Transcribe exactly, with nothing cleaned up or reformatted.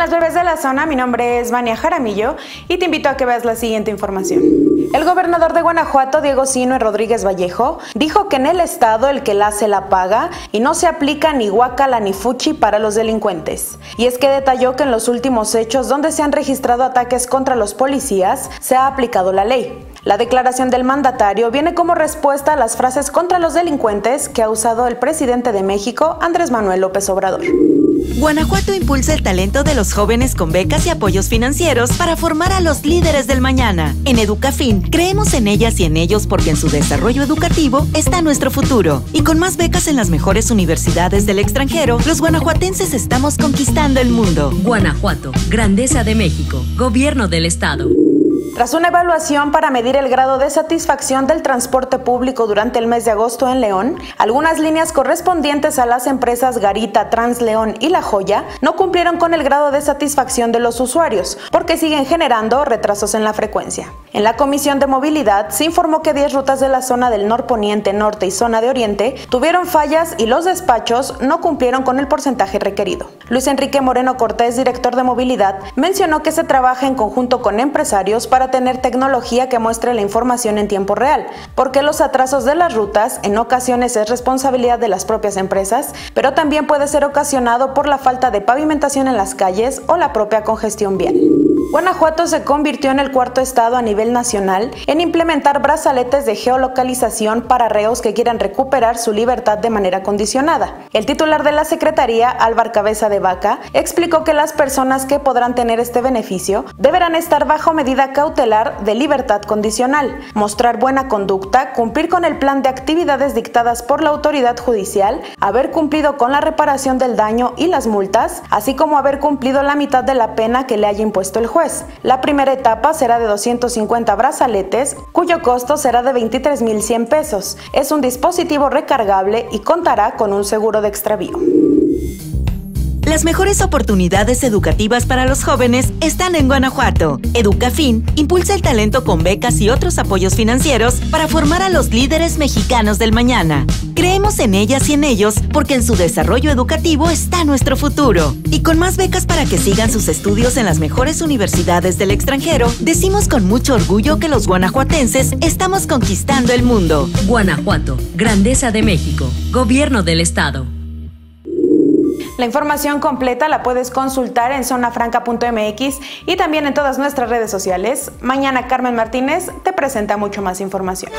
las breves de la zona, mi nombre es Vania Jaramillo y te invito a que veas la siguiente información. El gobernador de Guanajuato, Diego Sinhue Rodríguez Vallejo, dijo que en el estado el que la hace la paga y no se aplica ni guacala ni fuchi para los delincuentes. Y es que detalló que en los últimos hechos donde se han registrado ataques contra los policías, se ha aplicado la ley. La declaración del mandatario viene como respuesta a las frases contra los delincuentes que ha usado el presidente de México, Andrés Manuel López Obrador. Guanajuato impulsa el talento de los jóvenes con becas y apoyos financieros para formar a los líderes del mañana. En EducaFin, creemos en ellas y en ellos porque en su desarrollo educativo está nuestro futuro. Y con más becas en las mejores universidades del extranjero, los guanajuatenses estamos conquistando el mundo. Guanajuato, grandeza de México, gobierno del estado. Tras una evaluación para medir el grado de satisfacción del transporte público durante el mes de agosto en León, algunas líneas correspondientes a las empresas Garita, Transleón y La Joya no cumplieron con el grado de satisfacción de los usuarios, porque siguen generando retrasos en la frecuencia. En la Comisión de Movilidad se informó que diez rutas de la zona del norponiente, norte y zona de oriente tuvieron fallas y los despachos no cumplieron con el porcentaje requerido. Luis Enrique Moreno Cortés, director de Movilidad, mencionó que se trabaja en conjunto con empresarios para tener tecnología que muestre la información en tiempo real, porque los atrasos de las rutas en ocasiones es responsabilidad de las propias empresas, pero también puede ser ocasionado por la falta de pavimentación en las calles o la propia congestión vial. Guanajuato se convirtió en el cuarto estado a nivel nacional en implementar brazaletes de geolocalización para reos que quieran recuperar su libertad de manera condicionada. El titular de la Secretaría, Álvaro Cabeza de Vaca, explicó que las personas que podrán tener este beneficio deberán estar bajo medida cautelar de libertad condicional, mostrar buena conducta, cumplir con el plan de actividades dictadas por la autoridad judicial, haber cumplido con la reparación del daño y las multas, así como haber cumplido la mitad de la pena que le haya impuesto el juez. La primera etapa será de doscientos cincuenta brazaletes, cuyo costo será de veintitrés mil cien pesos. Es un dispositivo recargable y contará con un seguro de extravío. Las mejores oportunidades educativas para los jóvenes están en Guanajuato. EducaFin impulsa el talento con becas y otros apoyos financieros para formar a los líderes mexicanos del mañana. Creemos en ellas y en ellos porque en su desarrollo educativo está nuestro futuro. Y con más becas para que sigan sus estudios en las mejores universidades del extranjero, decimos con mucho orgullo que los guanajuatenses estamos conquistando el mundo. Guanajuato, grandeza de México, gobierno del estado. La información completa la puedes consultar en zona franca punto m x y también en todas nuestras redes sociales. Mañana Carmen Martínez te presenta mucho más información.